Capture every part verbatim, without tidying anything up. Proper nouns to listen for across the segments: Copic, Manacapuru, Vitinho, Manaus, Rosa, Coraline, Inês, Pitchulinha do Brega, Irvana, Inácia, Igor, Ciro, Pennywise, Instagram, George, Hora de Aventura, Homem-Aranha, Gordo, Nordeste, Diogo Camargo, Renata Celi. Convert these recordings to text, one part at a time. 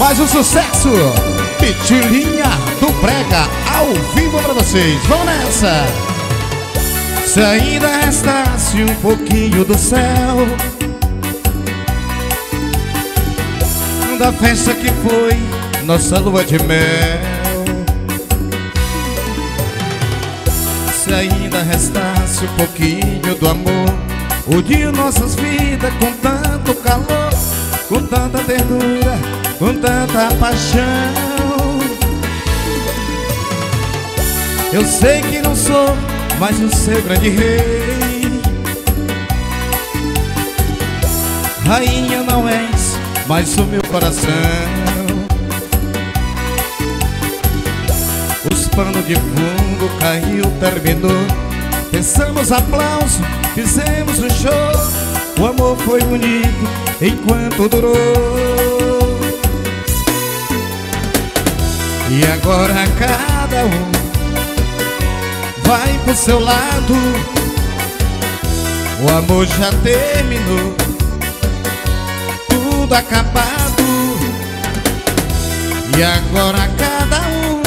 mais um sucesso, Pitchulinha do Brega, ao vivo pra vocês. Vamos nessa! Se ainda restasse um pouquinho do céu da festa que foi nossa lua de mel, se ainda restasse um pouquinho do amor, uniu nossas vidas com tanto calor, com tanta ternura, com tanta paixão. Eu sei que não sou mais o seu grande rei, rainha não és, mas o meu coração. Os panos de fundo caiu, terminou, pensamos aplauso, fizemos um show. O amor foi bonito enquanto durou. E agora cada um vai pro seu lado. O amor já terminou, tudo acabado. E agora cada um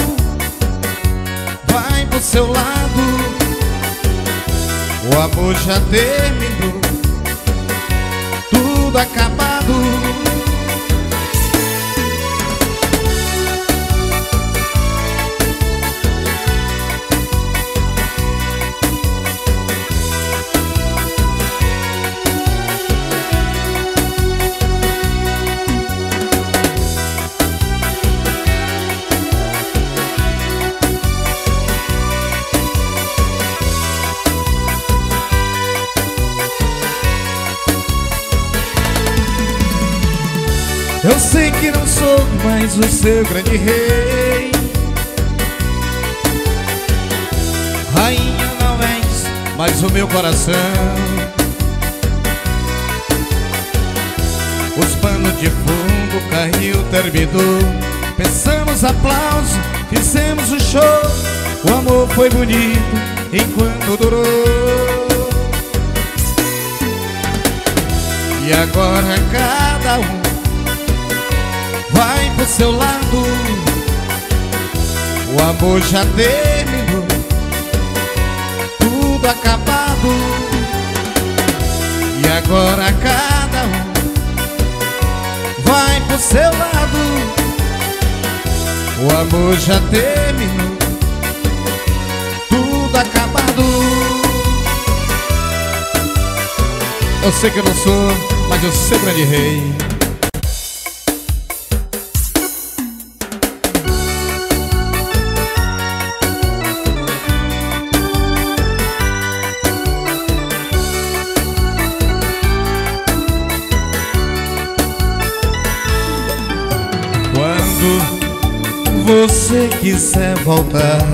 vai pro seu lado. O amor já terminou, acabado. Eu sei que não sou mais o seu grande rei, rainha não és, mas o meu coração. Os panos de fundo caiu, terminou, pensamos aplauso, fizemos um show. O amor foi bonito enquanto durou. E agora cada um vai pro seu lado. O amor já terminou, tudo acabado. E agora cada um vai pro seu lado. O amor já terminou, tudo acabado. Eu sei que eu não sou, mas eu sou grande rei. Se quiser voltar,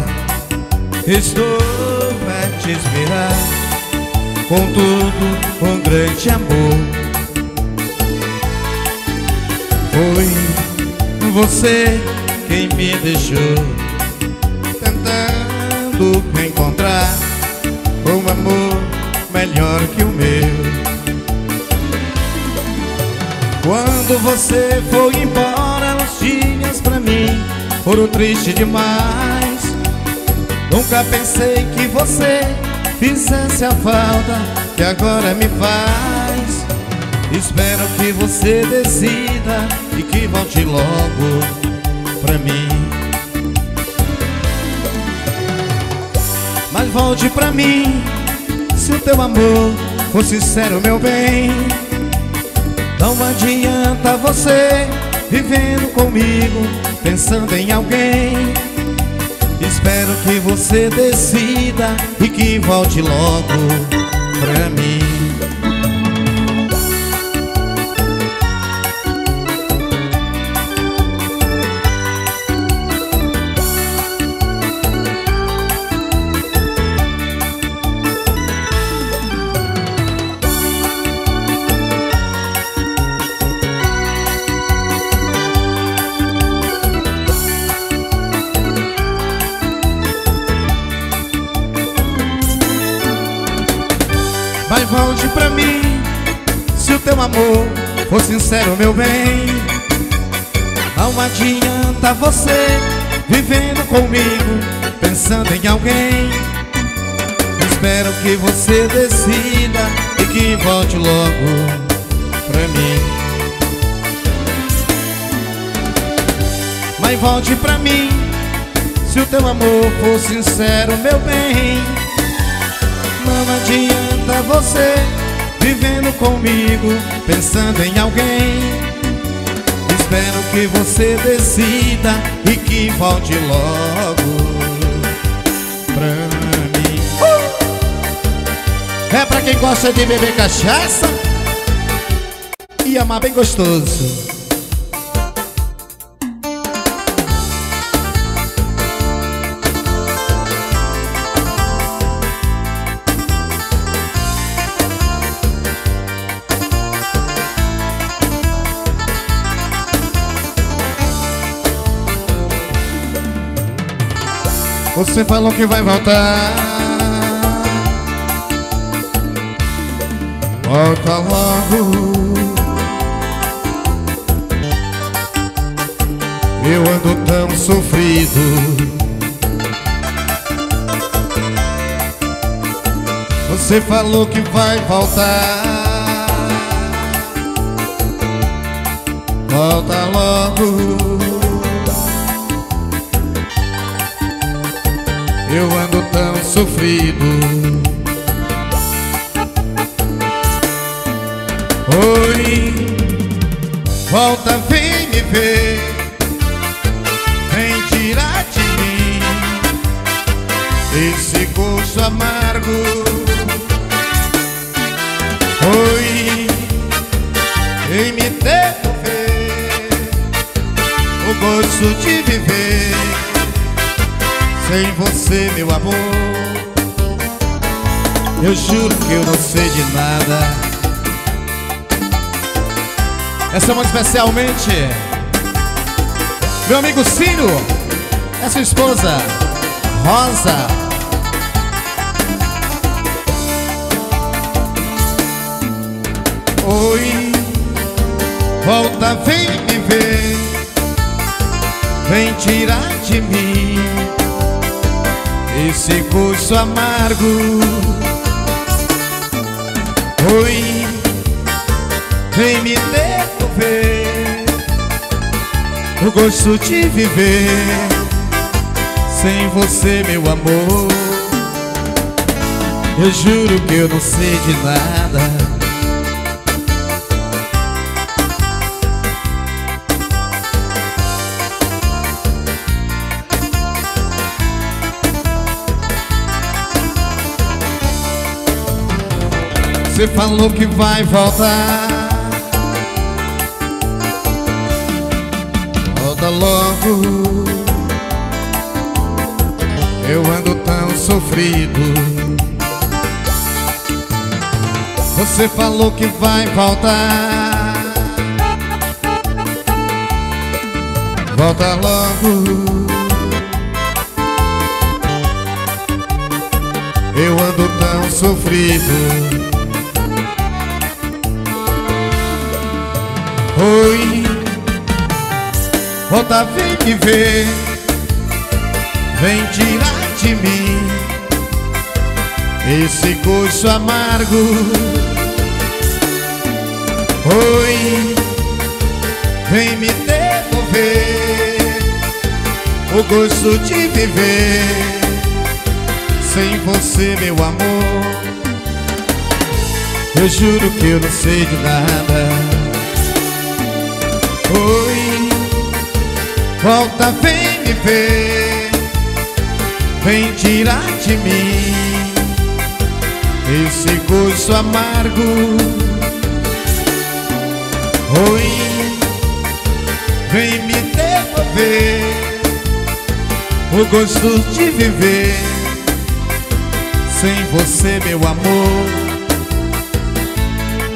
estou a te esperar, com tudo, com grande amor. Foi você quem me deixou, tentando me encontrar um amor melhor que o meu. Quando você foi embora, os dias pra mim foram tristes demais. Nunca pensei que você fizesse a falta que agora me faz. Espero que você decida e que volte logo pra mim. Mas volte pra mim, se o teu amor for sincero, meu bem. Não adianta você vivendo comigo, pensando em alguém. Espero que você decida e que volte logo pra mim. Volte pra mim, se o teu amor for sincero, meu bem. Não adianta você vivendo comigo, pensando em alguém. Espero que você decida e que volte logo pra mim. Mas volte pra mim, se o teu amor for sincero, meu bem. Não adianta você vivendo comigo, pensando em alguém. Espero que você decida e que volte logo pra mim. uh! É pra quem gosta de beber cachaça e amar bem gostoso. Você falou que vai voltar, volta logo. Eu ando tão sofrido, você falou que vai voltar, volta logo. Eu ando tão sofrido. Oi, volta, vem me ver, vem tirar de mim esse gosto amargo. Oi, vem me devolver o gosto de viver sem você, meu amor. Eu juro que eu não sei de nada. Essa é muito especialmente meu amigo Ciro, é sua esposa Rosa. Oi, volta, vem me ver, vem tirar de mim esse gosto amargo. Oi, vem me devolver o gosto de viver sem você, meu amor. Eu juro que eu não sei de nada. Você falou que vai voltar, volta logo. Eu ando tão sofrido, você falou que vai voltar, volta logo. Eu ando tão sofrido. Oi, volta, vem me ver, vem tirar de mim esse gosto amargo. Oi, vem me devolver o gosto de viver sem você, meu amor. Eu juro que eu não sei de nada. Oi, volta, vem me ver, vem tirar de mim esse gosto amargo. Oi, vem me devolver o gosto de viver sem você, meu amor.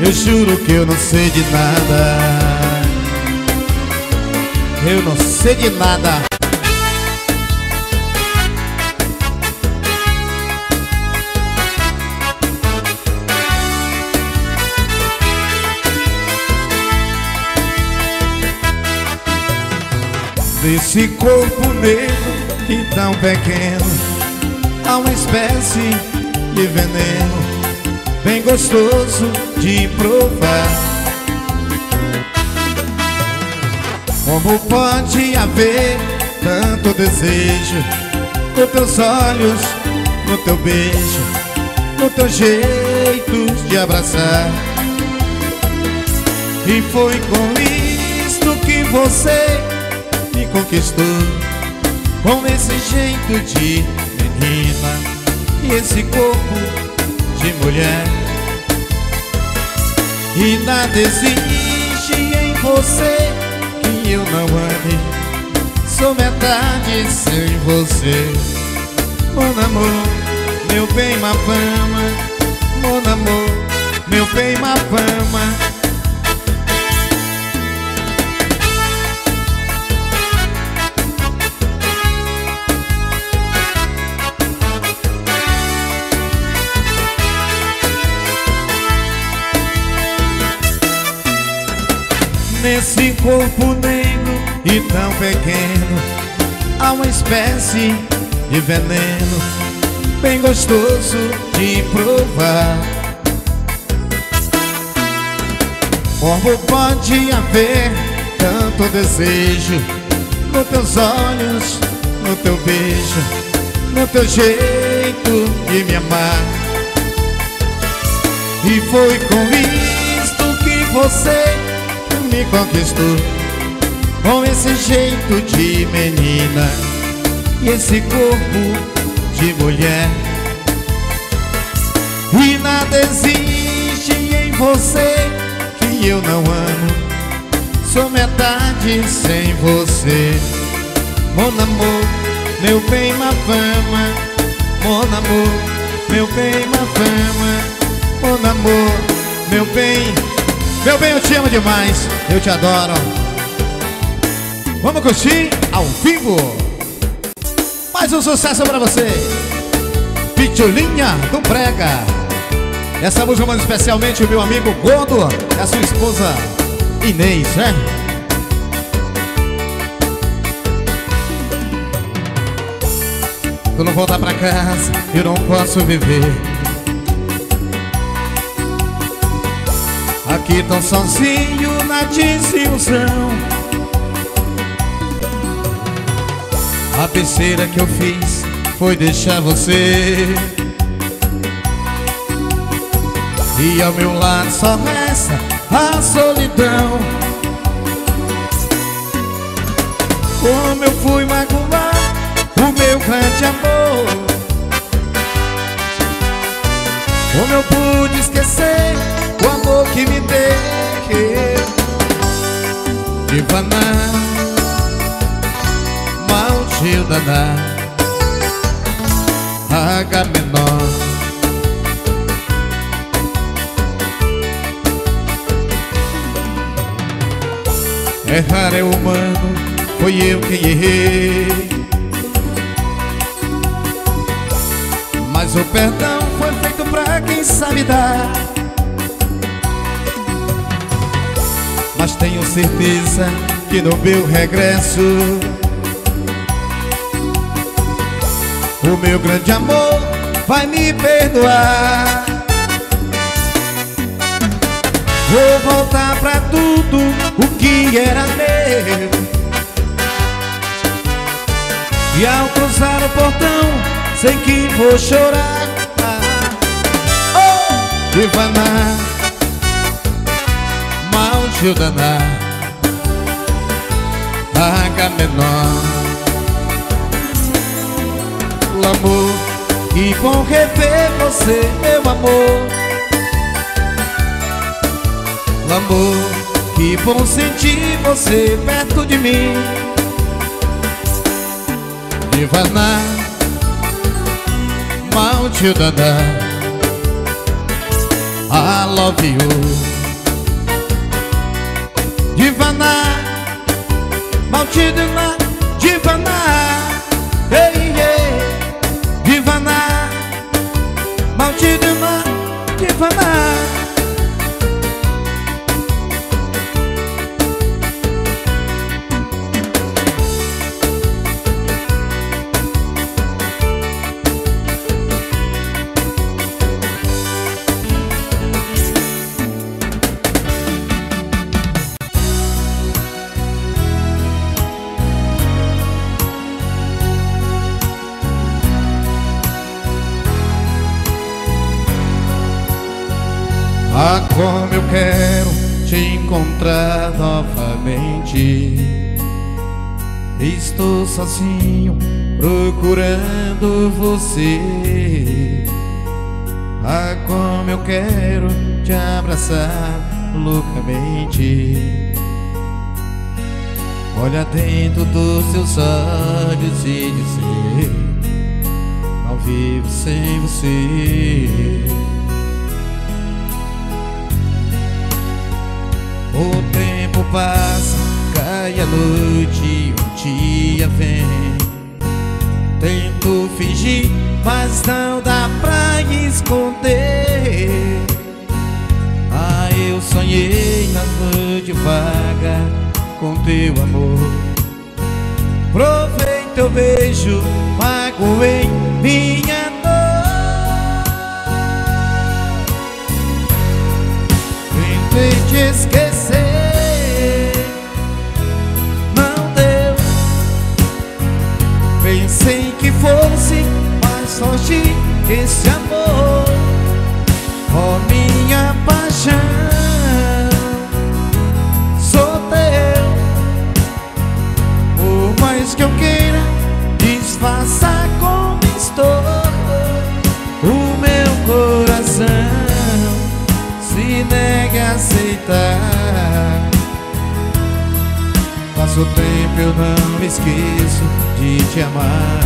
Eu juro que eu não sei de nada. Eu não sei de nada. Desse corpo negro e tão pequeno, há uma espécie de veneno bem gostoso de provar. Como pode haver tanto desejo nos teus olhos, no teu beijo, no teu jeito de abraçar? E foi com isto que você me conquistou, com esse jeito de menina e esse corpo de mulher. E nada existe em você que eu não ame, sou metade sem você. Mon amor, meu bem, ma fama. Mon amor, meu bem, ma fama. Nesse corpo negro e tão pequeno, há uma espécie de veneno bem gostoso de provar. Como pode haver tanto desejo nos teus olhos, no teu beijo, no teu jeito de me amar? E foi com isto que você me conquistou, com esse jeito de menina e esse corpo de mulher. E nada existe em você que eu não amo, sou metade sem você. Mon amor, meu bem, ma fama. Mon amor, meu bem, ma fama. Mon amor, meu bem. Meu bem, eu te amo demais, eu te adoro. Vamos curtir ao vivo mais um sucesso pra você, Pitchulinha do Brega. Essa música manda especialmente o meu amigo Gordo e a sua esposa Inês, né? Tu não voltar pra casa, eu não posso viver aqui tão sozinho na desilusão. A besteira que eu fiz foi deixar você, e ao meu lado só resta a solidão. Como eu fui magoar o meu grande amor, como eu pude esquecer o amor que me deu. Irvana, maldito daná, H menor. Errar é humano, foi eu quem errei, mas o perdão foi feito pra quem sabe dar. Mas tenho certeza que no meu regresso o meu grande amor vai me perdoar. Vou voltar pra tudo o que era meu, e ao cruzar o portão sei que vou chorar. Oh! Irvana, maldito daná, H menor. O amor, que bom rever você, meu amor. O amor, que bom sentir você perto de mim. Irvana, maldito daná, I love you. Divana, maldita divana, ei, ei, divana, maldita divana. Como eu quero te encontrar novamente. Estou sozinho procurando você. Ah, como eu quero te abraçar loucamente. Olha dentro dos seus olhos e dizer: não vivo sem você. O tempo passa, cai a noite, um dia vem. Tento fingir, mas não dá pra esconder. Ah, eu sonhei na noite vaga com teu amor. Provei teu beijo, magoei minha dor. Tentei te esquecer, pensei que fosse mais longe esse amor. Oh, minha paixão, sou teu. Por mais que eu queira disfarçar como estou, o meu coração se nega a aceitar. Passa o tempo, eu não me esqueço de te amar.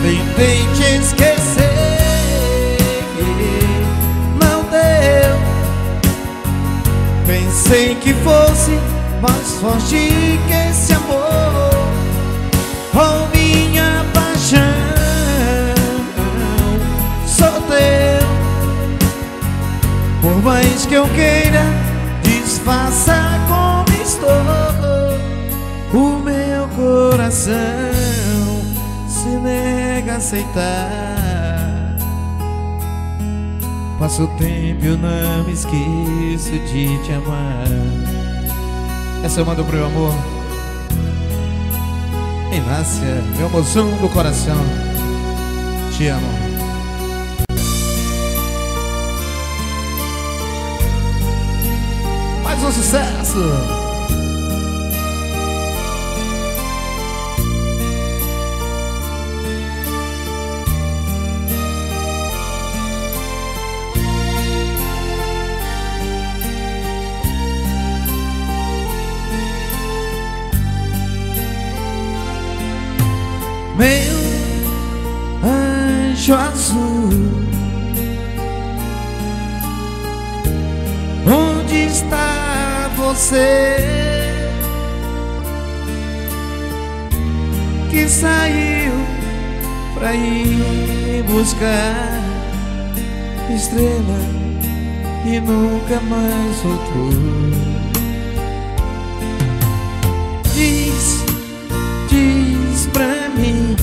Tentei te esquecer, não deu. Pensei que fosse mais forte que esse amor. Oh, minha paixão, sou teu. Por mais que eu queira disfarçar como estou, o meu coração se nega a aceitar. Passa o tempo e eu não me esqueço de te amar. Essa eu mando pro meu amor Inácia, meu mozão do coração. Te amo. Um sucesso. Meu anjo azul, onde está você que saiu pra ir buscar estrela e nunca mais voltou? Diz, diz pra mim,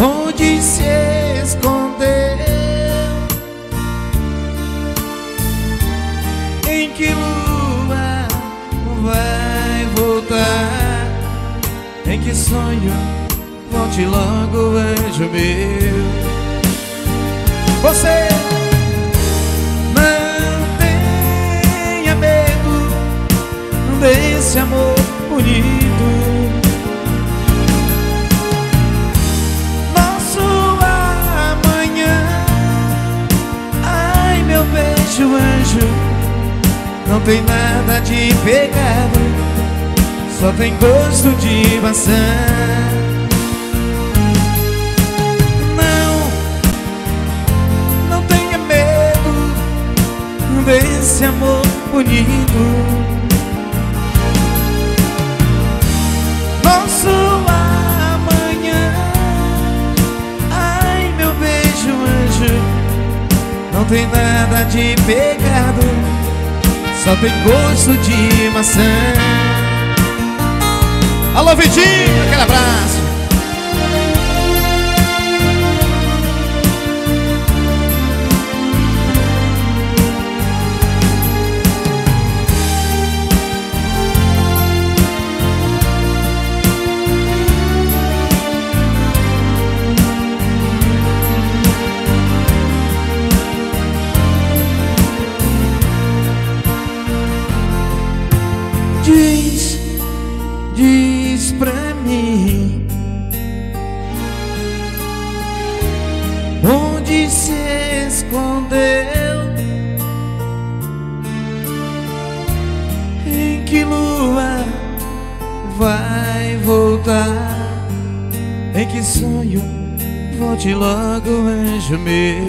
onde se esconder? Que lua vai voltar? Em que sonho? Volte logo, anjo meu. Você não tenha medo desse amor bonito. Nosso amanhã, ai meu beijo, anjo, não tem nada de pecado, só tem gosto de maçã. Não, não tenha medo desse amor bonito. Nosso amanhã, ai meu beijo, anjo, não tem nada de pecado, só tem gosto de maçã. Alô Vitinho, aquele abraço. te logo enjumei.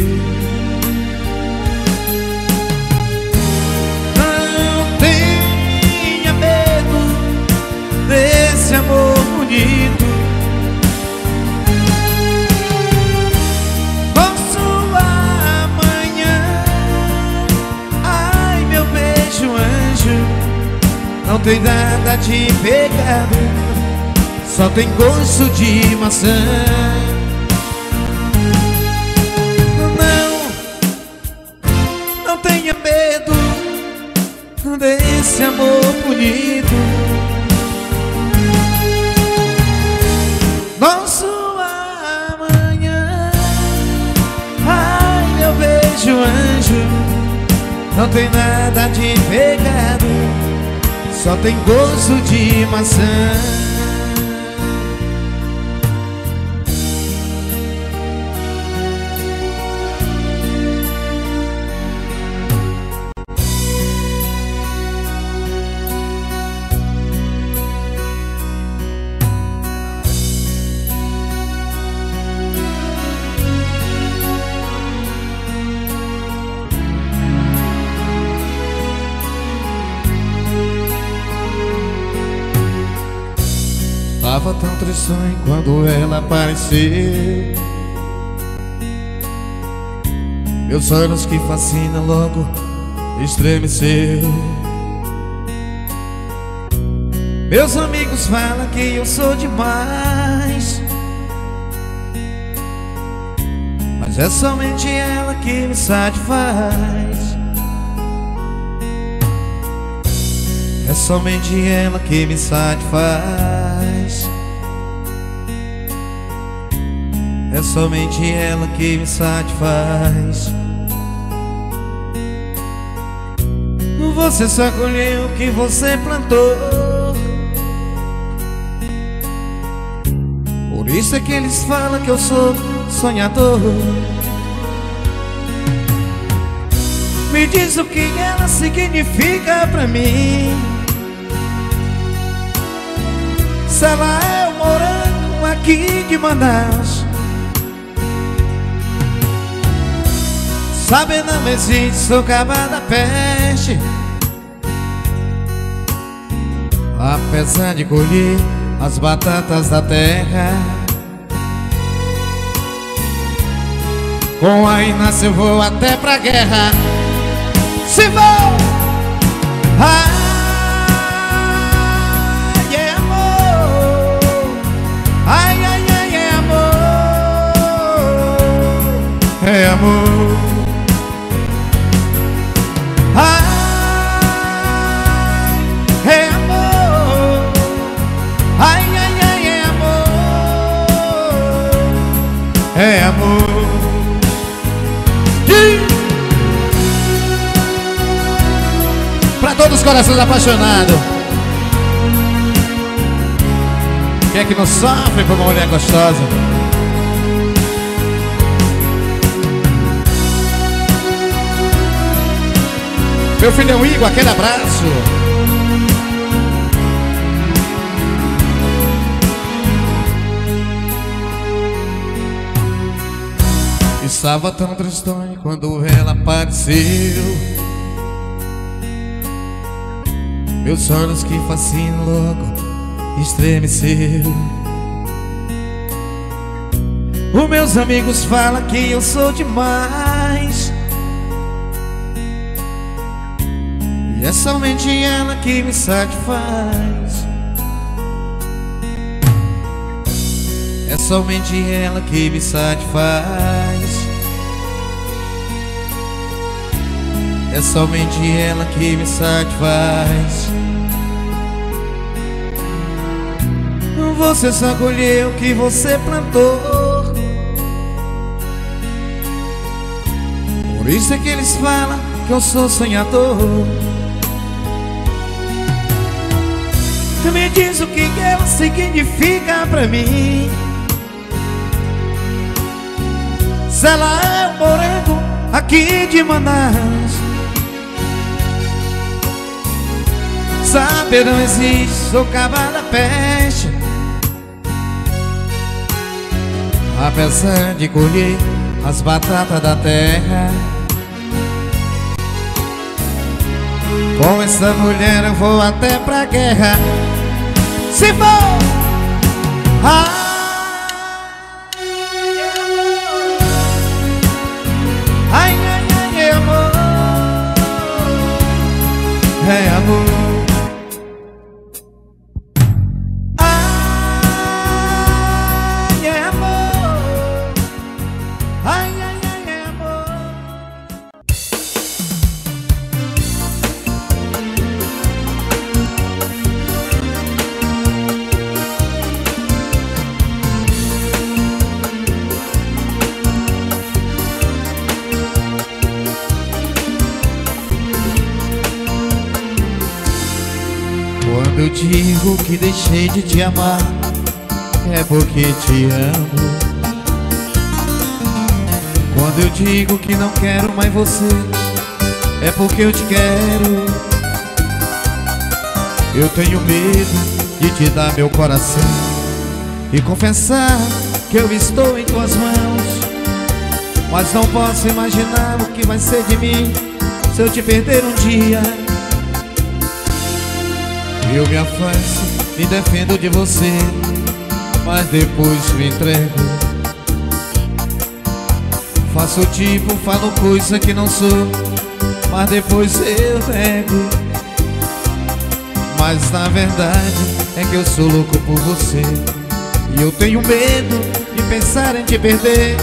Não tenha medo desse amor bonito. Posso amanhã, ai meu beijo anjo, não tem nada de pecado, só tem gosto de maçã. Não, não tenha medo desse amor bonito. Nosso amanhã, ai meu beijo anjo, não tem nada de pecado, só tem gosto de maçã. Tava tão tristonho quando ela apareceu. Meus olhos que fascina logo estremeceu. Meus amigos falam que eu sou demais, mas é somente ela que me satisfaz. É somente ela que me satisfaz. É somente ela que me satisfaz. Você só colheu o que você plantou, por isso é que eles falam que eu sou sonhador. Me diz o que ela significa pra mim. Se ela é o morango aqui de Manaus, sabe, não existe, sou cavada peste. Apesar de colher as batatas da terra, com a Inácia eu vou até pra guerra. Se vou! Ah, é amor. Ai, é amor. Ai, ai, ai, é amor. É amor. Pra todos os corações apaixonados, quem é que não sofre por uma mulher gostosa? Meu filhão Igor, aquele abraço. Estava tão tristonho quando ela apareceu. Meus olhos que fascinam logo estremeceu. Os meus amigos falam que eu sou demais, é somente ela que me satisfaz. É somente ela que me satisfaz. É somente ela que me satisfaz. Você só colheu o que você plantou, por isso é que eles falam que eu sou sonhador. Me diz o que ela significa pra mim. Se ela é um morango aqui de Manaus, saber não existe, sou cavalo da peste. apesar de colher as batatas da terra. Com essa mulher eu vou até pra guerra, se for! Ah! É amor. Ai, é amor. Ai, ai, ai, é amor. Eu digo que deixei de te amar, é porque te amo. Quando eu digo que não quero mais você, é porque eu te quero. Eu tenho medo de te dar meu coração e confessar que eu estou em tuas mãos, mas não posso imaginar o que vai ser de mim se eu te perder um dia. Eu me afasto, me defendo de você, mas depois me entrego. Faço tipo, falo coisa que não sou, mas depois eu nego. Mas na verdade é que eu sou louco por você, e eu tenho medo de pensar em te perder.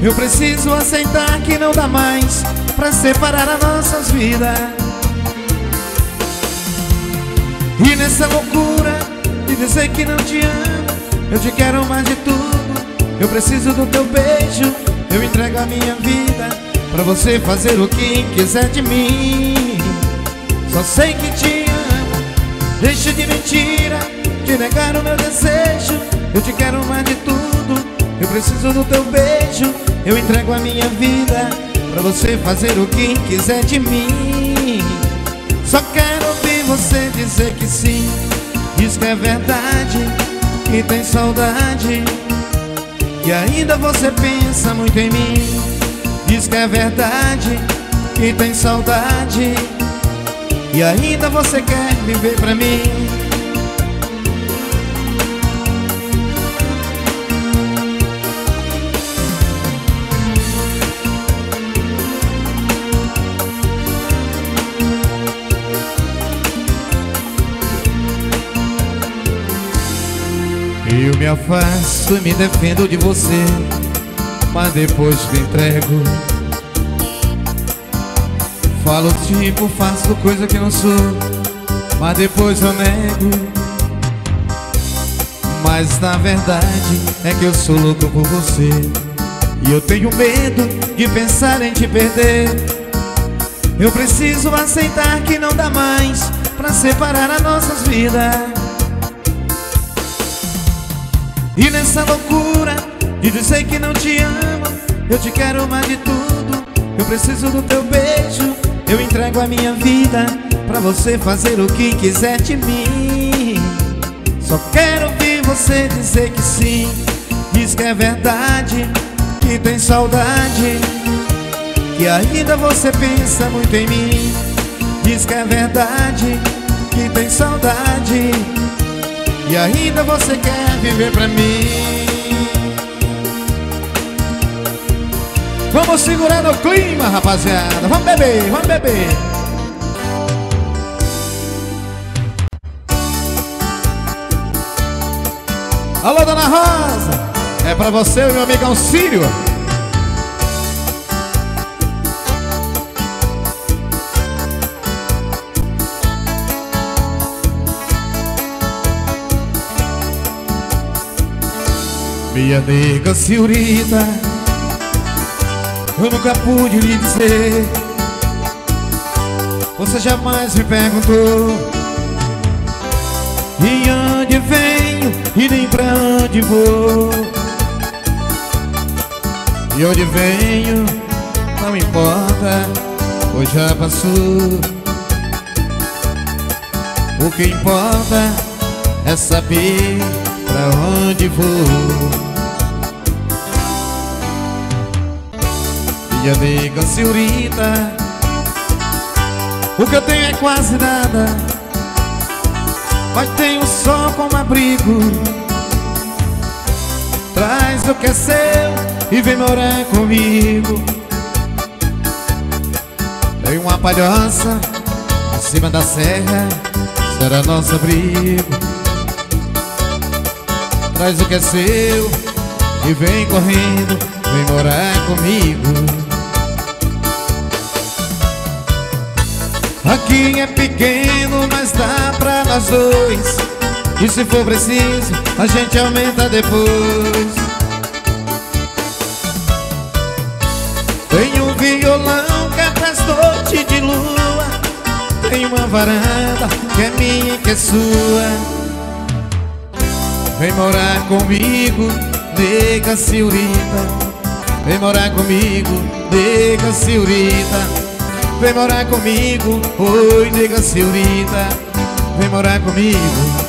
Eu preciso aceitar que não dá mais pra separar as nossas vidas. E nessa loucura de dizer que não te amo, eu te quero mais de tudo, eu preciso do teu beijo. Eu entrego a minha vida pra você fazer o que quiser de mim. Só sei que te amo, deixa de mentira, de negar o meu desejo. Eu te quero mais de tudo, eu preciso do teu beijo. Eu entrego a minha vida pra você fazer o que quiser de mim. Só quero você dizer que sim, diz que é verdade, que tem saudade, e ainda você pensa muito em mim. Diz que é verdade, que tem saudade, e ainda você quer viver pra mim. Eu me afasto e me defendo de você, mas depois me entrego. Falo tipo, faço coisa que não sou, mas depois eu nego. Mas na verdade é que eu sou louco por você, e eu tenho medo de pensar em te perder. Eu preciso aceitar que não dá mais pra separar as nossas vidas. E nessa loucura de dizer que não te amo, eu te quero mais de tudo, eu preciso do teu beijo. Eu entrego a minha vida pra você fazer o que quiser de mim. Só quero ouvir você dizer que sim, diz que é verdade, que tem saudade, que ainda você pensa muito em mim. Diz que é verdade, que tem saudade, e ainda você quer viver pra mim. Vamos segurar no clima, rapaziada. Vamos beber, vamos beber. Alô, dona Rosa, é pra você, meu amigão Ciro. Minha nega senhorita, eu nunca pude lhe dizer. Você jamais me perguntou de onde venho e nem pra onde vou. E onde venho não importa, hoje já passou. O que importa é saber pra onde vou. minha nega senhorita, o que eu tenho é quase nada, mas tenho o sol como abrigo. Traz o que é seu e vem morar comigo. Tem uma palhoça em cima da serra, será nosso abrigo. Traz o que é seu e vem correndo, vem morar comigo. Aqui é pequeno, mas dá pra nós dois, e se for preciso, a gente aumenta depois. Tem um violão que é pras noite de lua, tem uma varanda que é minha e que é sua. Vem morar comigo, nega senhorita. Vem morar comigo, nega senhorita. Vem morar comigo, oi nega senhorita. Vem morar comigo.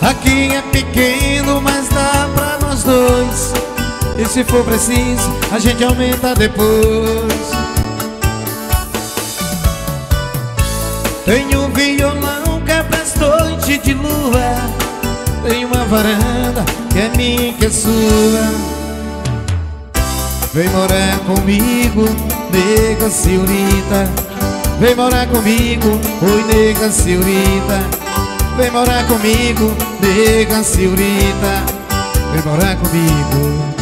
Aqui é pequeno, mas dá pra nós dois, e se for preciso, a gente aumenta depois. Tem um violão que é pras noite de lua, tem uma varanda que é minha e que é sua. Vem morar comigo, nega senhorita. Vem morar comigo, oi nega senhorita. Vem morar comigo, nega senhorita. Vem morar comigo.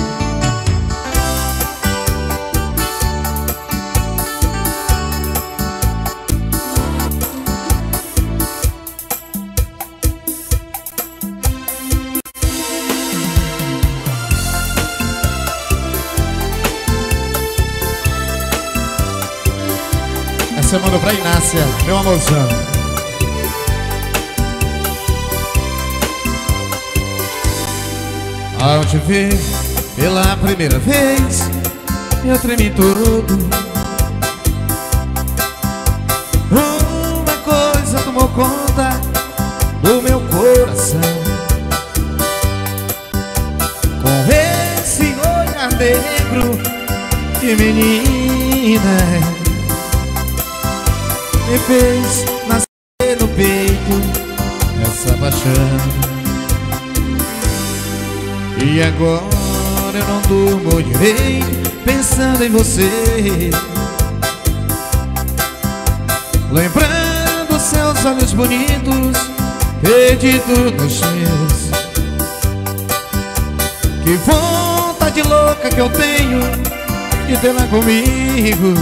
Essa eu mando pra Inácia, meu amorzão. Ao te ver pela primeira vez, eu tremi todo. Uma coisa tomou conta do meu coração. Com esse olhar negro de menina, me fez nascer no peito essa paixão. E agora eu não durmo direito pensando em você, lembrando seus olhos bonitos, perdido nos seus. Que vontade louca que eu tenho de tê-la comigo,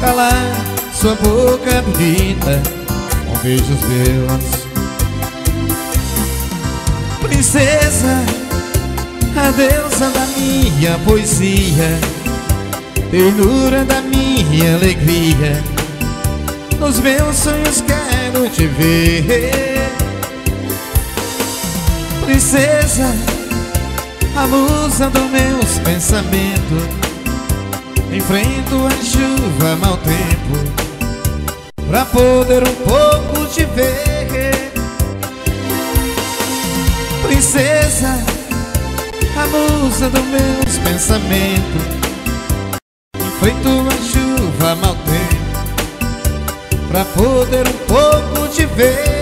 calar sua boca bonita com beijos meus. Princesa, a deusa da minha poesia, ternura da minha alegria, nos meus sonhos quero te ver. Princesa, a musa dos meus pensamentos, enfrento a chuva, mau tempo, pra poder um pouco te ver. Princesa, a musa dos meus pensamentos, enfrento a chuva, mau tempo, pra poder um pouco te ver.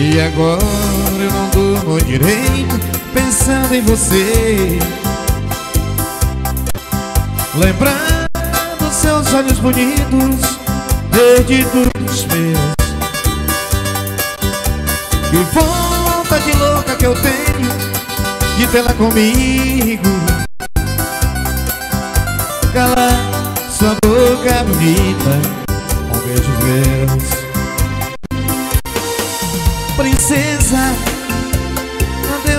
E agora eu não durmo direito pensando em você, lembrando seus olhos bonitos, perdidos dos meus. Que vontade louca que eu tenho de tê-la comigo, calar sua boca bonita com beijos meus. Princesa,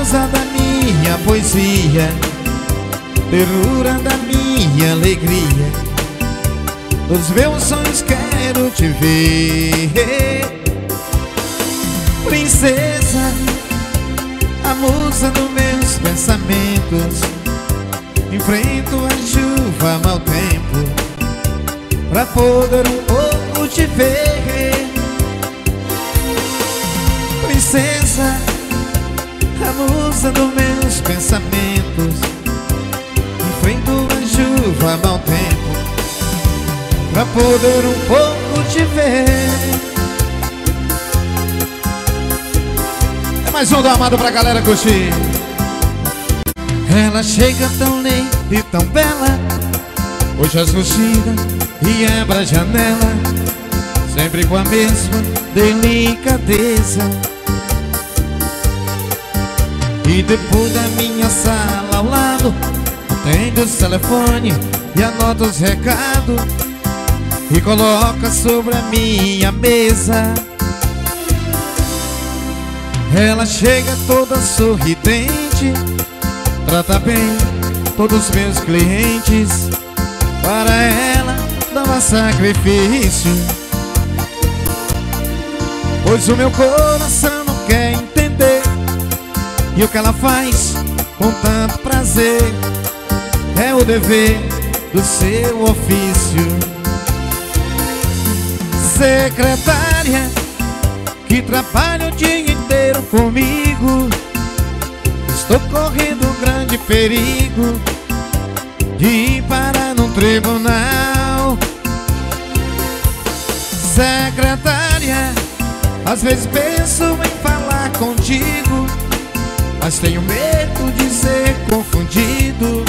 beleza da minha poesia, ternura da minha alegria. Nos meus sonhos quero te ver, princesa, a musa dos meus pensamentos. Enfrento a chuva, mau tempo, pra poder um pouco te ver. Princesa, a musa dos meus pensamentos. Enfrento a chuva, mau tempo, pra poder um pouco te ver. É mais um do amado pra galera curtir. Ela chega tão linda e tão bela, hoje as coxidas e abre a janela, sempre com a mesma delicadeza. E depois da minha sala ao lado, atende o telefone e anota os recados, e coloca sobre a minha mesa. Ela chega toda sorridente, trata bem todos meus clientes. Para ela não há sacrifício, pois o meu coração não quer entender, e o que ela faz com tanto prazer é o dever do seu ofício. Secretária que trabalha o dia inteiro comigo, estou correndo um grande perigo de ir parar num tribunal. Secretária, às vezes penso em falar contigo, mas tenho medo de ser confundido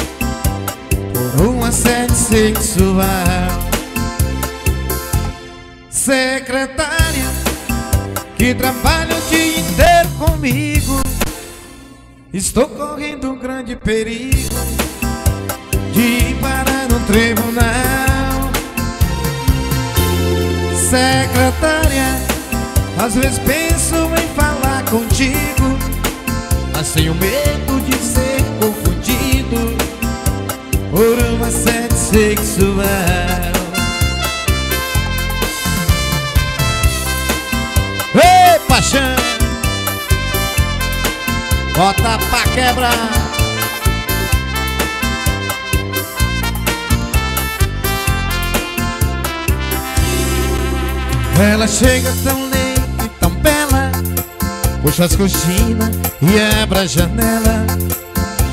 por um assédio sexual. Secretária, que trabalha o dia inteiro comigo, estou correndo um grande perigo de ir parar no tribunal. Secretária, às vezes penso em falar contigo, mas tenho medo de ser confundido por um assédio sexual. Ei, paixão! Bota pra quebrar. Ela chega tão linda e tão bela, puxa as cortinas e abre a janela,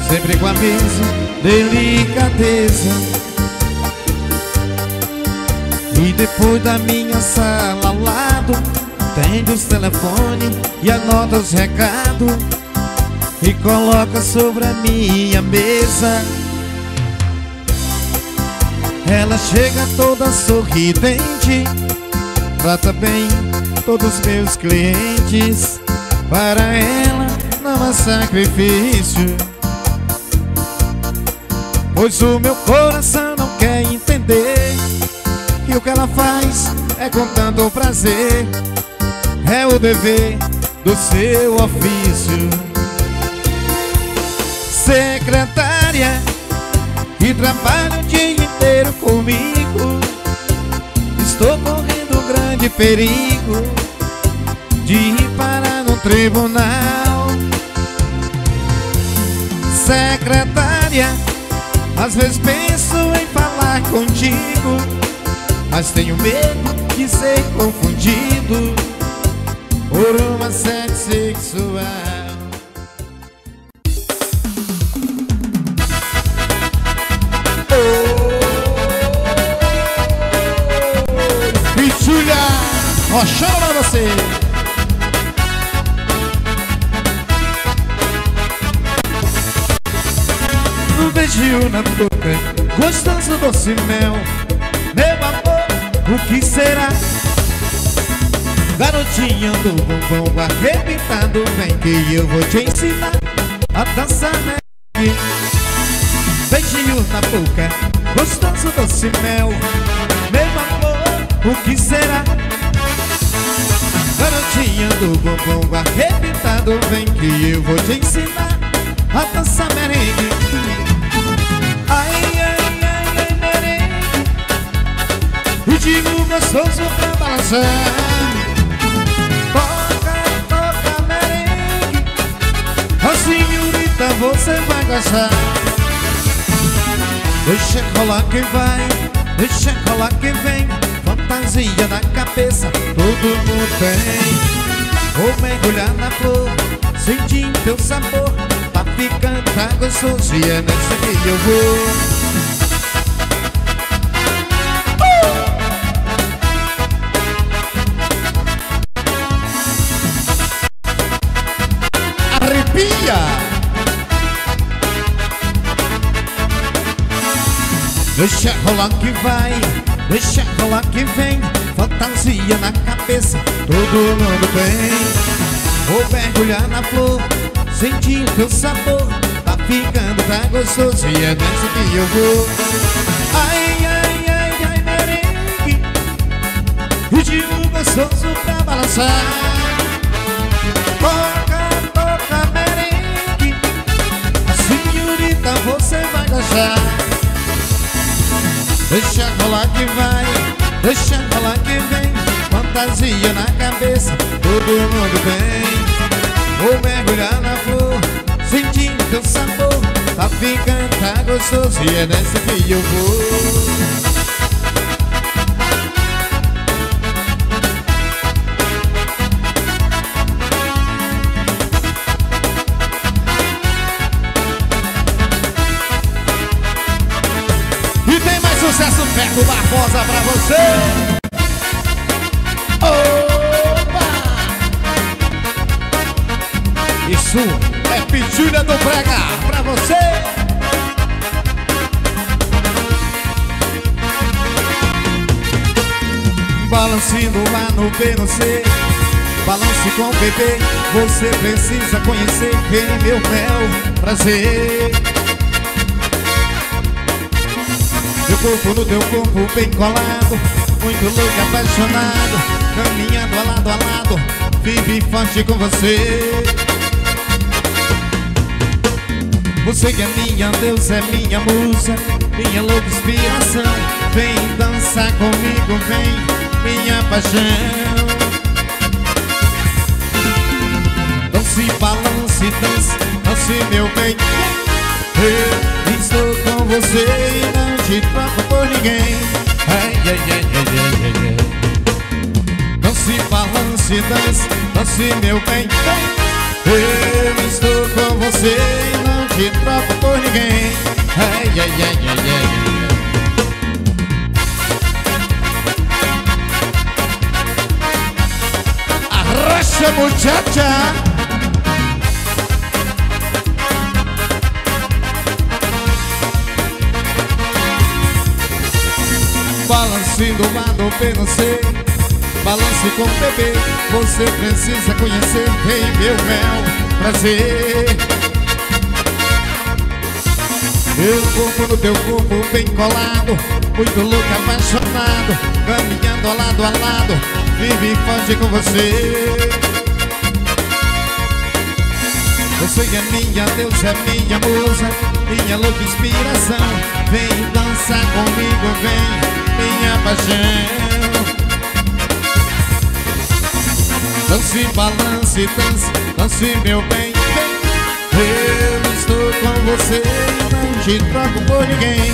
sempre com a mesma delicadeza. E depois da minha sala ao lado, atende os telefones e anota os recados, e coloca sobre a minha mesa. Ela chega toda sorridente, trata bem todos meus clientes. Para ela não há sacrifício, pois o meu coração não quer entender, e o que ela faz é com tanto prazer, é o dever do seu ofício. Secretária, que trabalha o dia inteiro comigo, estou correndo um grande perigo de ir parar no tribunal. Secretária, às vezes penso em falar contigo, mas tenho medo de ser confundido por um assédio sexual. Rochão pra você. Um beijinho na boca, gostoso doce mel. Meu amor, o que será? Garotinha do bombom arrebentado, vem que eu vou te ensinar a dançar reggae. Beijinho na boca, gostoso doce mel. Meu amor, o que será? Garotinha do bombom arrebentado, lado, vem que eu vou te ensinar a dançar merengue. Ai, ai, ai, ai, merengue, ritmo gostoso pra balançar. Toca, toca merengue, a senhorita você vai gostar. Deixa colar quem vai, deixa colar quem vem. Fantasia na cabeça, todo mundo tem. Vou mergulhar na flor, sentindo teu sabor. Pra ficar tá gostoso e é nessa que eu vou. uh! Arrepia! Deixa rolar que vai, deixa rolar que vem, fantasia na cabeça, todo mundo tem. Vou mergulhar na flor, sentir teu sabor, tá ficando tá gostoso e é nessa que eu vou. Ai, ai, ai, ai, merengue, ritmo gostoso pra balançar. Toca, toca merengue, a senhorita você vai gostar. Deixa rolar que vai, deixa rolar que vem, fantasia na cabeça, todo mundo bem. Vou mergulhar na flor, sentindo teu sabor, tá ficando tá gostoso e é nessa que eu vou. E tem mais sucesso perto da Rosa pra você. Opa! Isso é Pitchulinha do Brega pra você. Balance no A, no B, no C, balance com o bebê. Você precisa conhecer quem é meu bel prazer. Meu corpo no teu corpo bem colado, muito louco, apaixonado, caminhando a lado a lado, vive forte com você. Você que é minha deusa, é minha musa, minha louca inspiração. Vem dançar comigo, vem minha paixão. Dance, balance, dance, dance meu bem. Eu estou com você e não te troco por ninguém. Ai, ai, ai, ai, ai, ai, ai. Dance, balance, dance, dance meu bem. Eu estou com você e não te troco por ninguém. Ai, ai, ai, ai, ai, ai. Arrocha, muchacha. Balance do A, do B, no C, balance com o bebê. Você precisa conhecer bem meu mel prazer. Meu corpo no teu corpo bem colado, muito louco, apaixonado, caminhando lado a lado, vive forte com você. Você é minha deusa, é minha musa, minha louca inspiração. Vem dançar comigo, vem minha paixão. Dance, balance, dance, dance meu bem. Eu estou com você, não te troco por ninguém.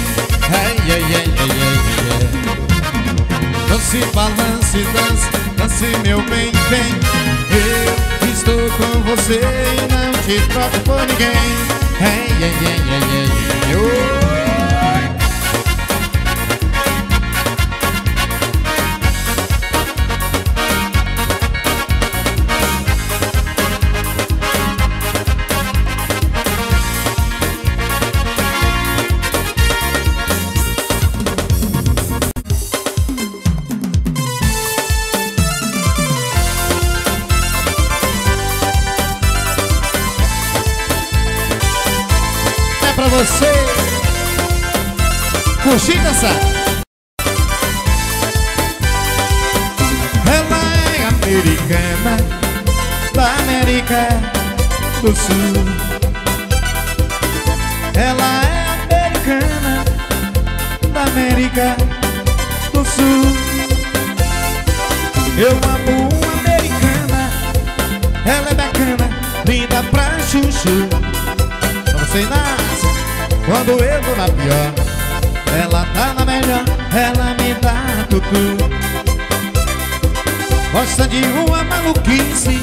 Ai, ai, ai, ai, ai, ai. Dance, balance, dance, dance meu bem, bem. Eu estou com você, não te troco por ninguém. Ai, ai, ai, ai, ai, ai, ai. Você curtir essa? Ela é americana da América. do Sul. Ela é americana da América do Sul. Eu amo uma americana, ela é bacana, linda pra chuchu. Não sei Inácia, quando eu vou na pior, ela tá na melhor, ela me dá tutu. Gosta de uma maluquice,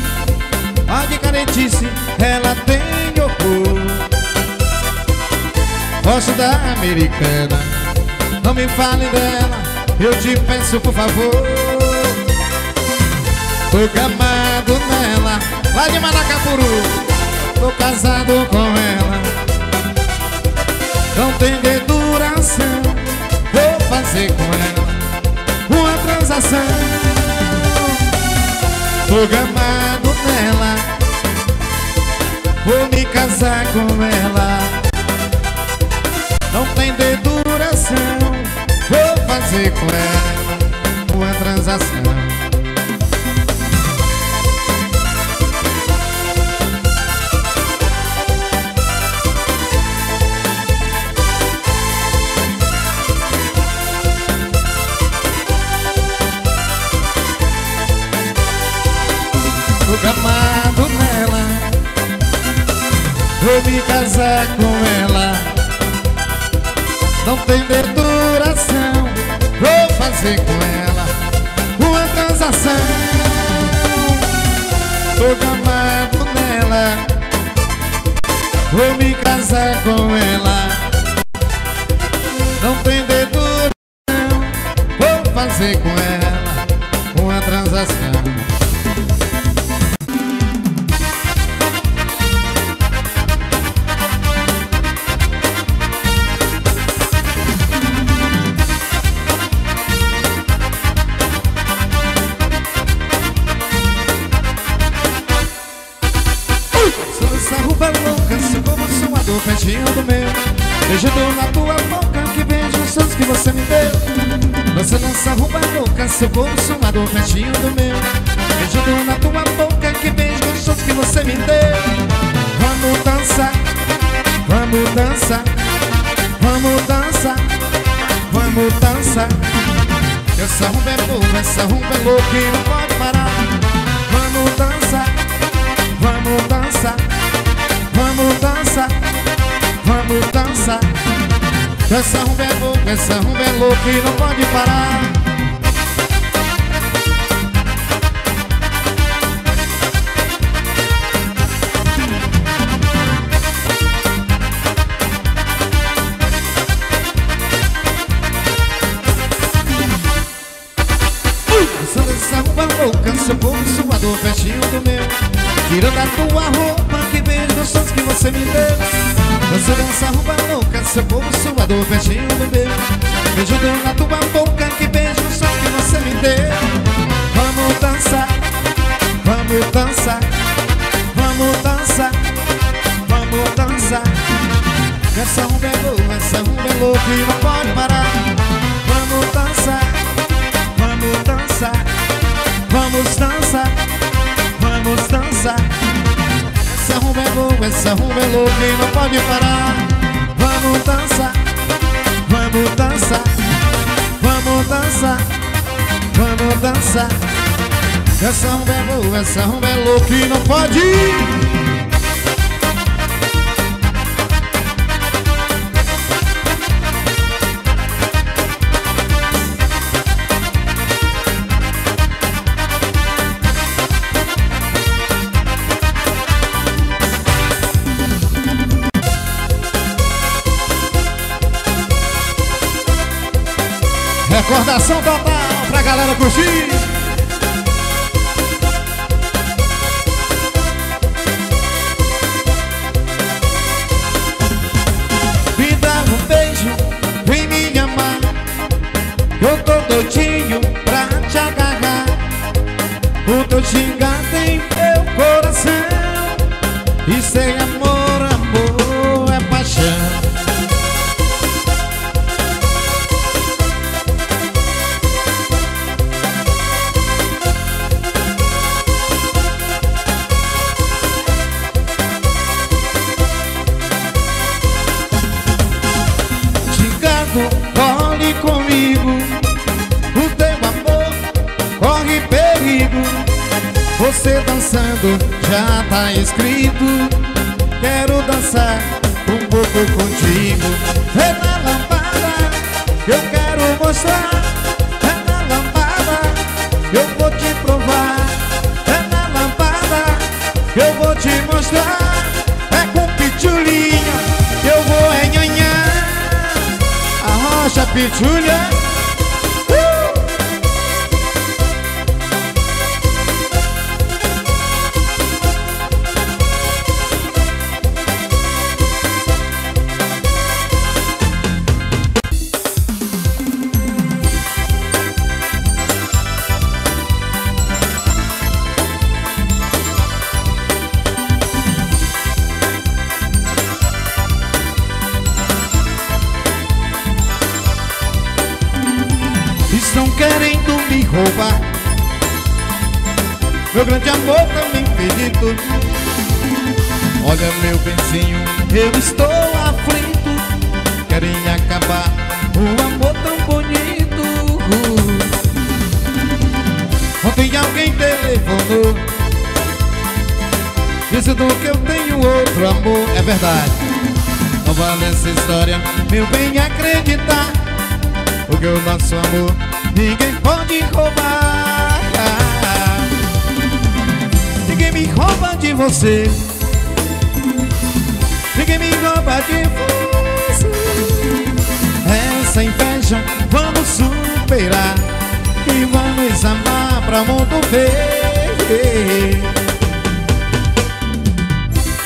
a de carentice, ela tem horror. Gosto da americana, não me fale dela, eu te peço por favor. Tô gamado nela, lá de Manacapuru, tô casado com ela. Não tem deduração, vou fazer com ela uma transação. Tô gamado nela, vou me casar com ela. Não tem deduração, vou fazer com ela uma transação. Amado nela, vou me casar com ela. Não tem duração, vou fazer com ela uma transação. Tô amado nela, vou me casar com ela. Não tem duração, vou fazer com ela uma transação. Beijinho do meu, beijando na tua boca, que beijo os que você me deu. Você dança rumba louca, seu bolso lá do beijinho do meu, beijando na tua boca, que beijo os que você me deu. Vamos dançar, vamos dançar, vamos dançar, vamos dançar. Essa rumba é boa, essa rumba é louca e não pode parar. Vamos dançar, vamos dançar, vamos dançar, vamos dançar. Essa rumba é louca, essa rumba é louca e não pode parar. Essa dança rumba louca, seu povo suador, vestinho do meu, tirando a tua roupa, que beijo os sons que você me deu. Você dança rumba louca, seu povo suador, beijinho do meu, beijando na tua boca, que beijo só que você me deu. Vamos dançar, vamos dançar, vamos dançar, vamos dançar. Essa rumba é boa, essa rumba é louca e não pode parar. Vamos dançar, vamos dançar, vamos dançar, vamos dançar. Essa rumba é boa, essa rumba é louca e não pode parar. Vamos dançar, vamos dançar, vamos dançar, vamos dançar. Essa rumba é boa, essa rumba é louca e não pode. Recordação total pra galera curtir. Me dá um beijo, vem me amar, eu tô doidinho pra te agarrar. O teu xingar tem meu coração, e sem amor, amor é paixão. você dançando já tá escrito. Quero dançar um pouco contigo. É na lambada, eu quero mostrar. É na lambada, eu vou te provar. É na lambada, eu vou te mostrar. É com Pitchulinha que eu vou enhanhar a rocha Pitchulinha. Roubar meu grande amor também perdido. Olha meu benzinho, eu estou aflito. Querem acabar o amor tão bonito. Ontem alguém telefonou dizendo que eu tenho outro amor. É verdade, não vale essa história, meu bem, acreditar. Porque o nosso amor ninguém pode roubar. Ninguém me rouba de você. Ninguém me rouba de você. Essa inveja vamos superar e vamos amar pra mundo ver.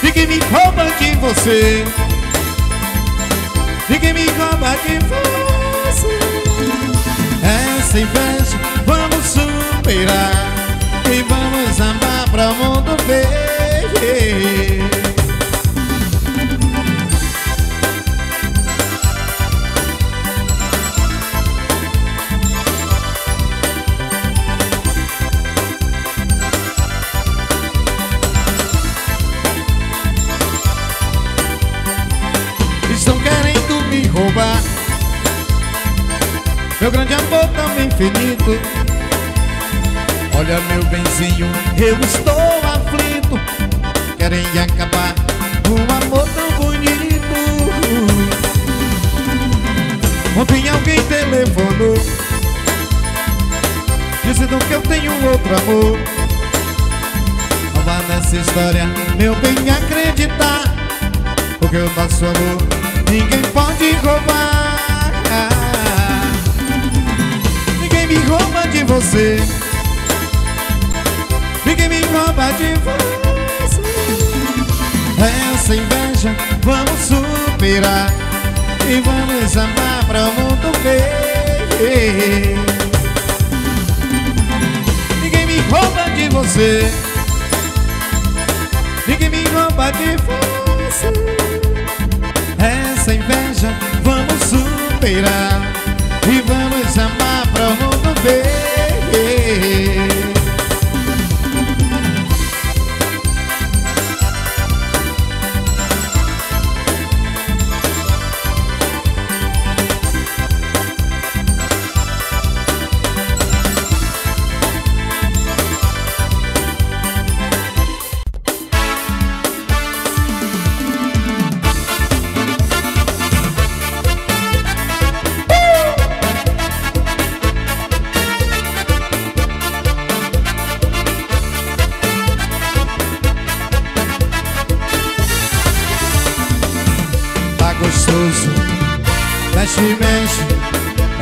Ninguém me rouba de você. Ninguém me rouba de você. Essa inveja vamos superar e vamos amar pra o mundo ver. Estão querendo me roubar meu grande amor também infinito. Olha meu benzinho, eu estou aflito. Querem acabar um amor tão bonito. Ontem alguém telefonou dizendo que eu tenho outro amor. Não vá nessa história, meu bem, acreditar. Porque o nosso amor ninguém pode roubar. Ninguém me rouba de você. Ninguém me rouba de você. Essa inveja vamos superar e vamos amar pra o mundo ver. Ninguém me rouba de você. Ninguém me rouba de você. Essa inveja vamos superar e vamos amar pra o mundo ver.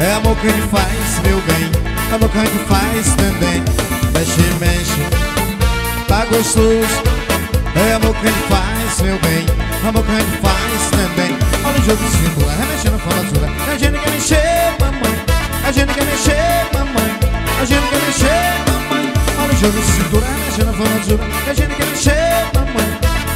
É amor que te faz, meu bem. Amor que te faz também. Mexe, mexe. Tá gostoso. É amor que te faz, meu bem. Amor que te faz também. Olha o jogo circular, remexendo com a basura. A gente quer mexer, mamãe. A gente quer mexer, mamãe. A gente quer mexer, mamãe. Olha o jogo circular, remexendo com a basura. A gente quer mexer, mamãe.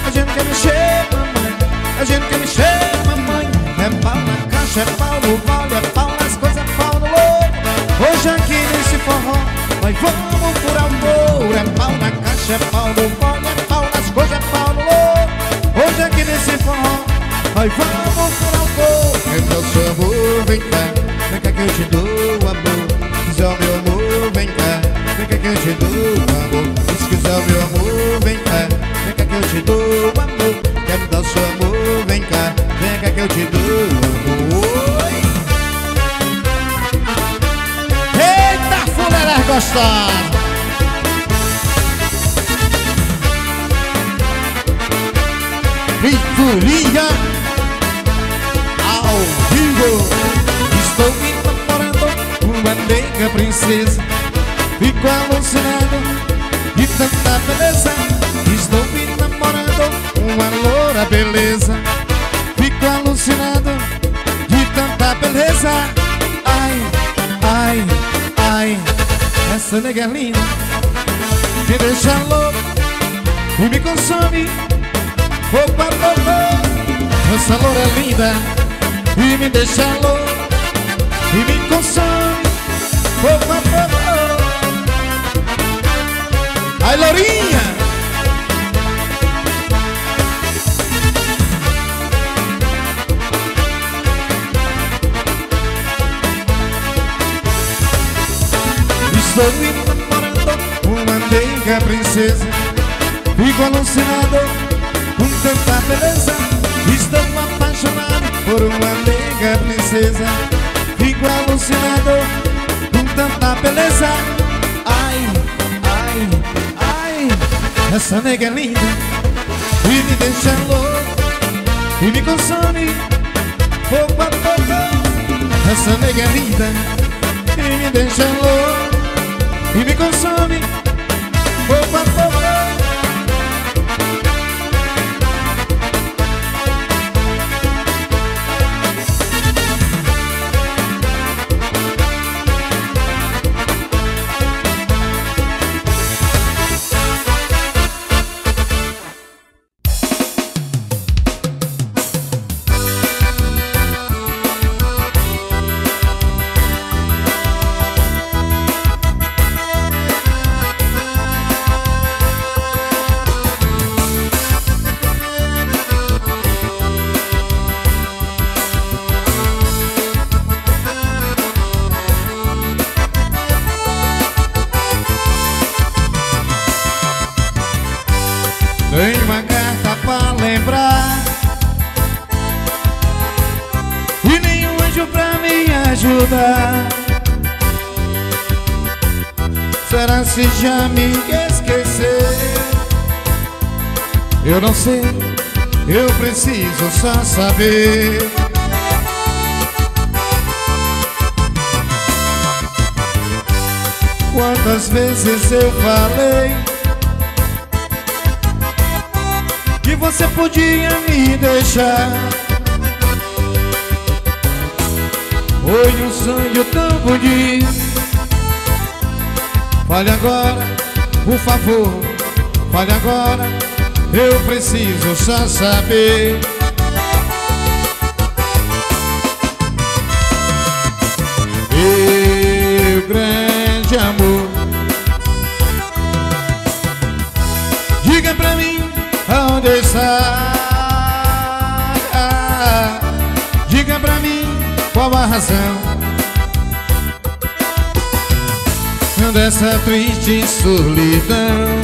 A gente quer mexer, mamãe. A gente quer mexer, mamãe. É pau na caixa, é pau no vale, é pau nas coisas, é pau no louco. Hoje aqui nesse forró, nós vamos por amor. É pau na caixa, é pau no vale, é pau nas coisas, é pau no louco. Hoje aqui nesse forró, nós vamos por amor. Então seu amor, vem cá, vem cá que eu te dou amor. Se quiser o meu amor, vem cá, vem cá que eu te dou amor. Se quiser o Rosa. Pitchulinha ao vivo. Estou me namorando uma nega princesa, fico alucinado de tanta beleza. Estou me namorando uma loura beleza, fico alucinado de tanta beleza. Ai, ai, ai, essa nega é linda, me deixa louco e me consome. Opa, opa, essa loura é linda e me deixa louco e me consome. Opa, opa, ai, lourinha. Estou me namorando uma nega princesa, fico alucinado com tanta beleza. Estou apaixonado por uma nega princesa, fico alucinado com tanta beleza. Ai, ai, ai, essa nega é linda e me deixa louco e me consome. Pouco a pouco, essa nega é linda e me deixa louco e me consome. Pouco a pouco. Será se já me esqueceu? Eu não sei, eu preciso só saber. Quantas vezes eu falei que você podia me deixar? Foi um sonho tão bonito. Fale agora, por favor, fale agora, eu preciso só saber. Meu grande amor, diga pra mim onde está. Diga pra mim qual a razão dessa triste solidão?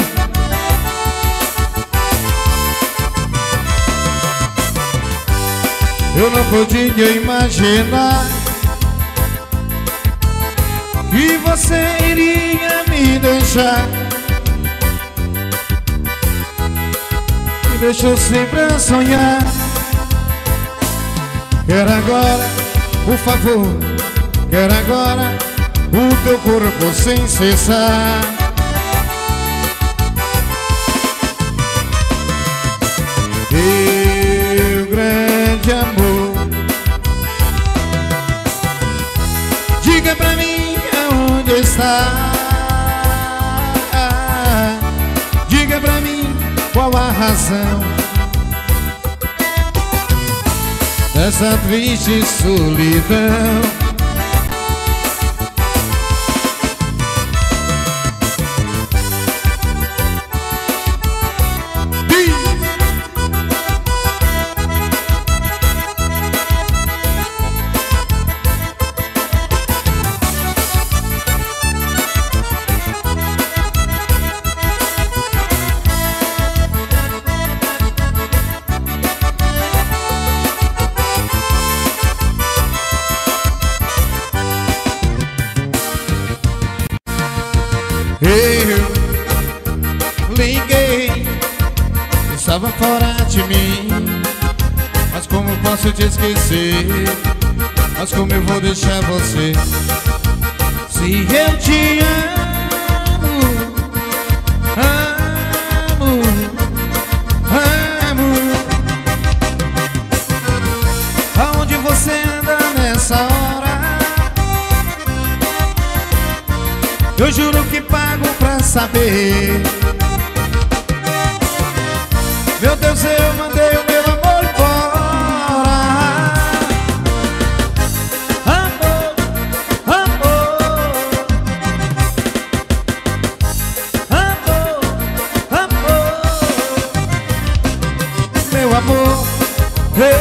Eu não podia imaginar que você iria me deixar. Me deixou sempre a sonhar. Quero agora, por favor, quero agora o teu corpo sem cessar. Meu grande amor, diga pra mim onde está. Diga pra mim qual a razão dessa triste solidão. estava fora de mim. Mas como posso te esquecer? Mas como eu vou deixar você? Se eu te amo, amo, amo. Aonde você anda nessa hora? Eu juro que pago pra saber. Meu Deus, eu mandei o meu amor embora. Amor, amor, amor, amor. Meu amor, eu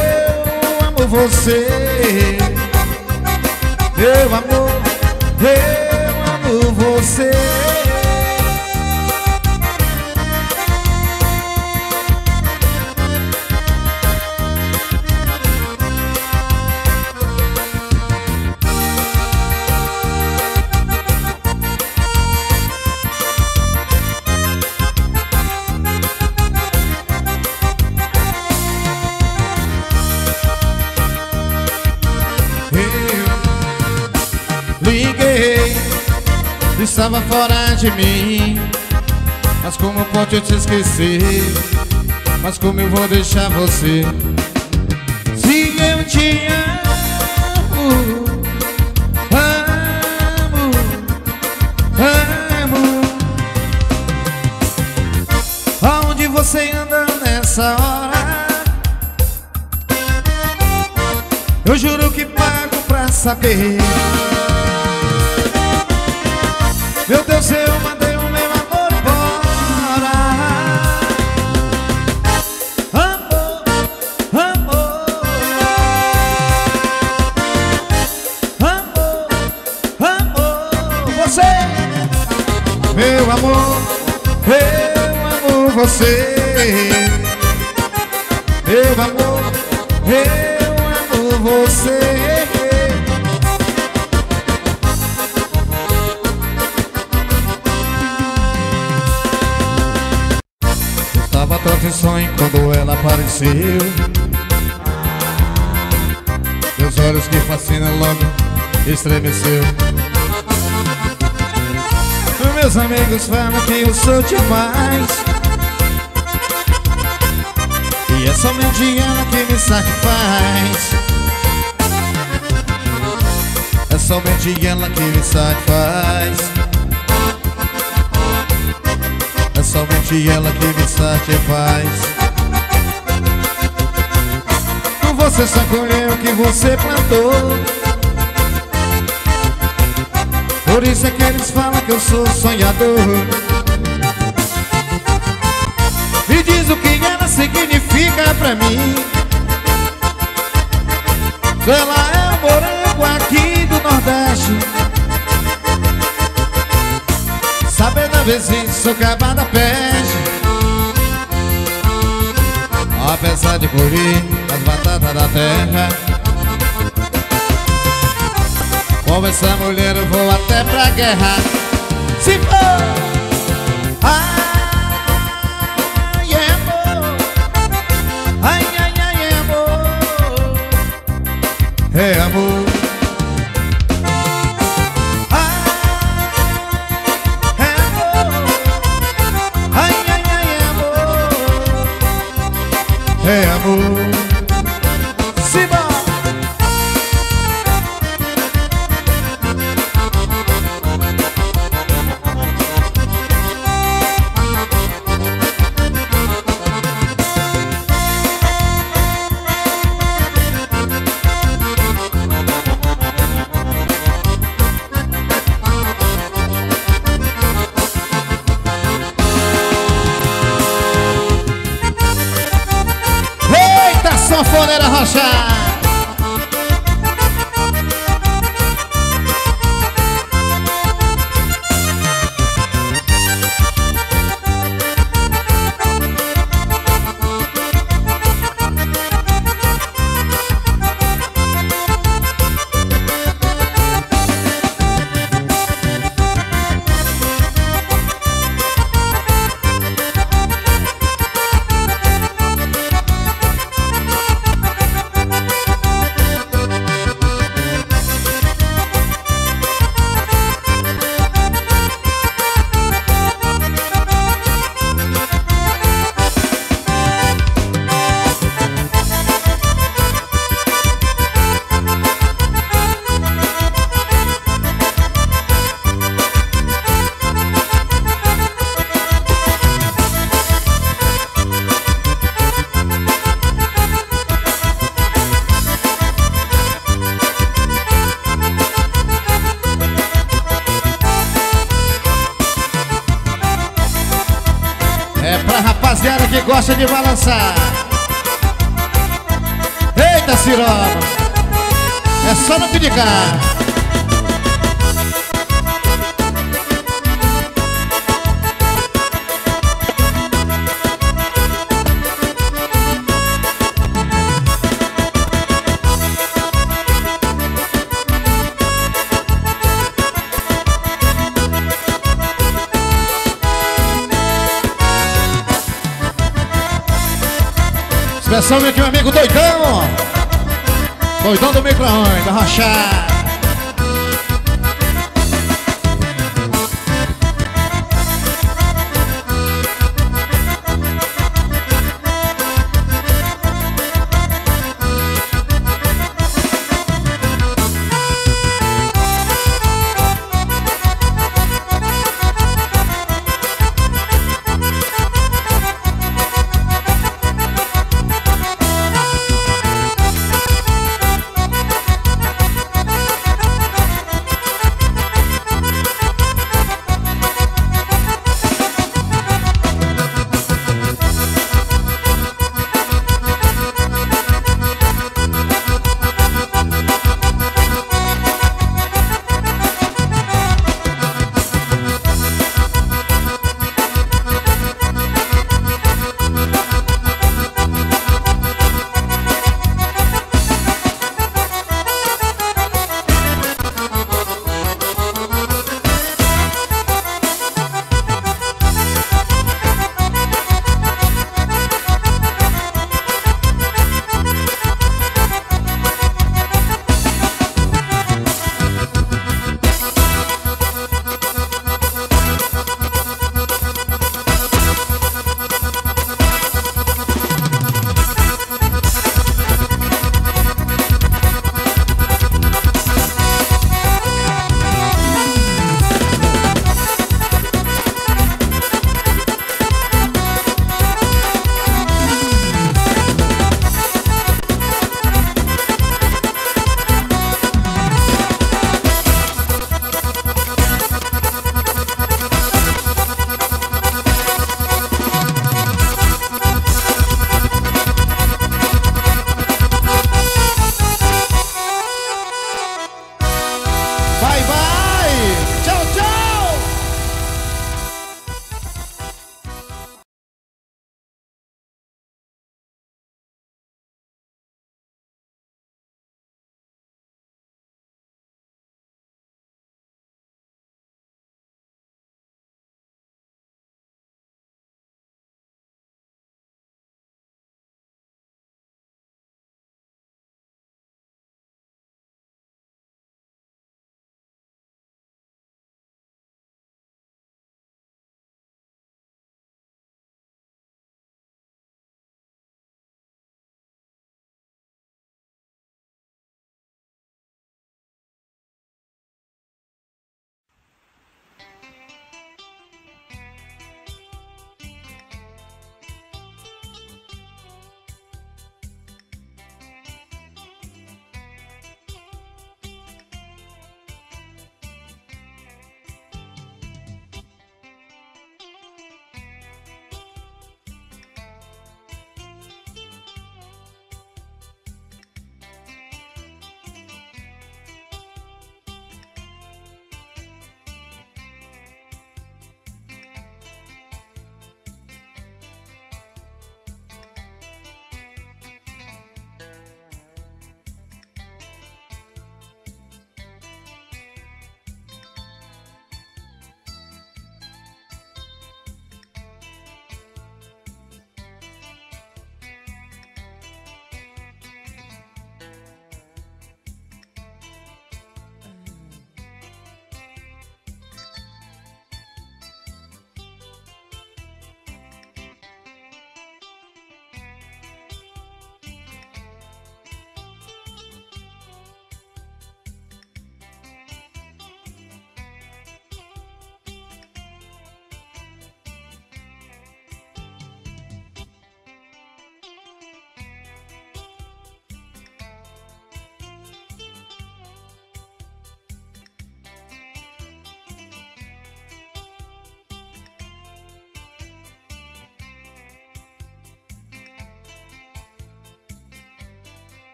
amo você. Meu amor, eu amo você. Estava fora de mim. Mas como pode eu te esquecer? Mas como eu vou deixar você? Se eu te amo, amo, amo. Aonde você anda nessa hora? Eu juro que pago pra saber. Meu Deus, eu mandei o meu amor embora. Amor, amor, amor, amor, você. Meu amor, eu amo você. Meu amor, eu amo você. Sonho quando ela apareceu, meus olhos que fascinam logo estremeceu. Meus amigos falam que eu sou demais, e é somente ela que me satisfaz. É somente ela que me satisfaz. Somente ela que me satisfaz. Você só colheu o que você plantou. Por isso é que eles falam que eu sou sonhador. Me diz o que ela significa pra mim. Ela é o morango aqui do Nordeste. Sabendo a vez isso, sou cavada peste. Apesar de colher as batatas da terra, com essa mulher eu vou até pra guerra. Se for, ai, é amor. Ai, ai, ai, é amor. É amor. É amor. Simba. Sanfoneira Rocha. deixa de balançar. Eita, Cirona, é só não pinicar. Pessoal, meu amigo doidão, doidão do micro-ondas, rachado.